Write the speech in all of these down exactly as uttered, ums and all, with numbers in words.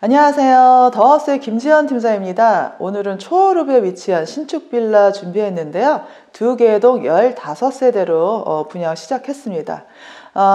안녕하세요. 더하우스의 김지현 팀장입니다. 오늘은 초월읍에 위치한 신축 빌라 준비했는데요. 두 개의 동 열다섯 세대로 분양 시작했습니다.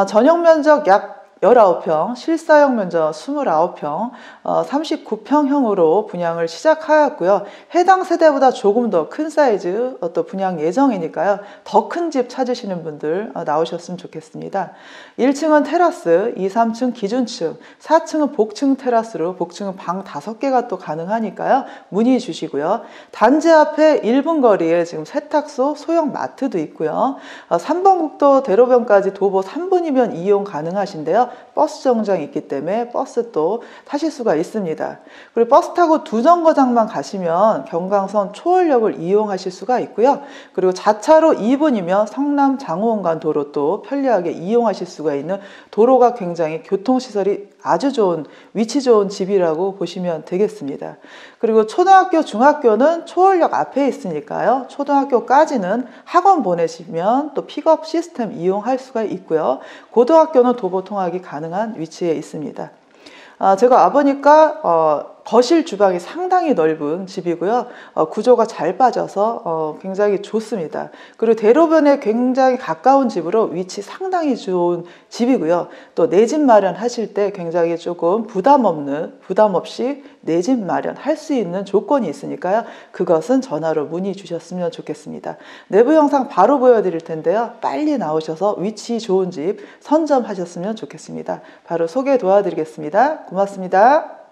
전용 면적 약 열아홉 평, 실사용 면적 이십구 평, 어, 삼십구 평형으로 분양을 시작하였고요. 해당 세대보다 조금 더 큰 사이즈 어, 또 분양 예정이니까요. 더 큰 집 찾으시는 분들 어, 나오셨으면 좋겠습니다. 일 층은 테라스, 이, 삼 층 기준층, 사 층은 복층 테라스로 복층은 방 다섯 개가 또 가능하니까요. 문의 주시고요. 단지 앞에 일 분 거리에 지금 세탁소, 소형 마트도 있고요. 어, 삼 번 국도 대로변까지 도보 삼 분이면 이용 가능하신데요. 버스 정류장이 있기 때문에 버스 또 타실 수가 있습니다. 그리고 버스 타고 두 정거장만 가시면 경강선 초월역을 이용하실 수가 있고요. 그리고 자차로 이 분이면 성남 장호원간 도로 또 편리하게 이용하실 수가 있는 도로가 굉장히 교통시설이 아주 좋은 위치 좋은 집이라고 보시면 되겠습니다. 그리고 초등학교 중학교는 초월역 앞에 있으니까요. 초등학교까지는 학원 보내시면 또 픽업 시스템 이용할 수가 있고요. 고등학교는 도보 통학이 가능한 위치에 있습니다. 아, 제가 와보니까 어, 거실 주방이 상당히 넓은 집이고요. 어, 구조가 잘 빠져서 어, 굉장히 좋습니다. 그리고 대로변에 굉장히 가까운 집으로 위치 상당히 좋은 집이고요. 또 내 집 마련하실 때 굉장히 조금 부담 없는 부담 없이 내 집 마련할 수 있는 조건이 있으니까요. 그것은 전화로 문의 주셨으면 좋겠습니다. 내부 영상 바로 보여드릴 텐데요. 빨리 나오셔서 위치 좋은 집 선점하셨으면 좋겠습니다. 바로 소개 도와드리겠습니다. 고맙습니다.